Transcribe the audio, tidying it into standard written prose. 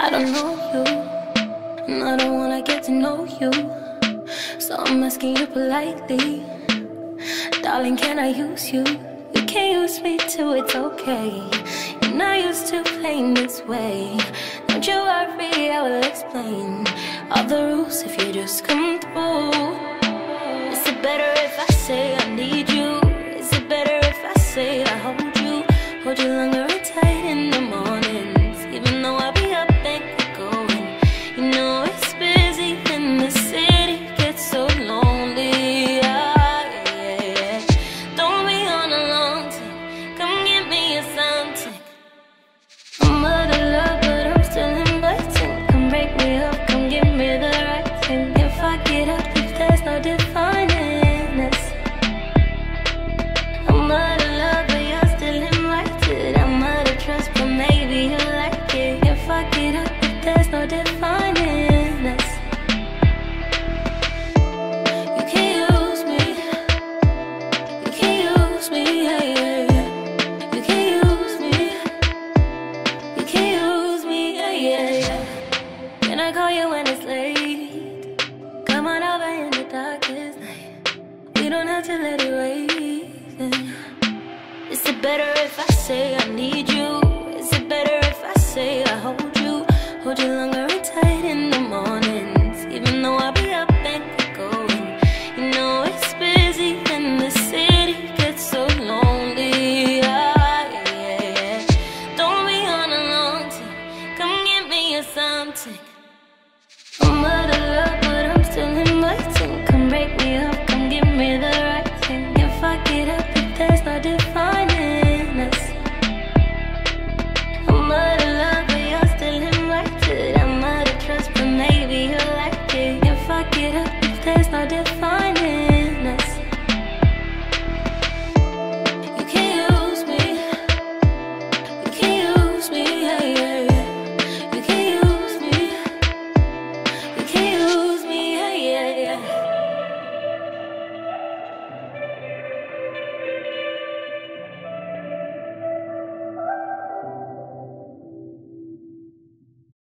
I don't know you, and I don't wanna get to know you, so I'm asking you politely, darling, can I use you? You can use me too, it's okay. You're not used to playing this way. Don't you worry, I will explain all the rules if you just come through. Is it better if I say I need you? Is it better if I say I hold you longer and tight in the mornings, even though I'll be up and going? You know it's busy in the city, gets so lonely. Yeah. Don't be on a long time, come give me a something. I'm out of love, but I'm still inviting. Come break me up, come give me the right thing. If I get up, if there's no defining us, I'm out of love. There's no defining us. You can't use me. You can't use me. Yeah. You can't use me. You can't use me. Yeah. Can I call you when it's late? Come on over in the darkest night. We don't have to let it wait. Is it better if I say I need you? Is it better if I say I hold you? Hold you longer.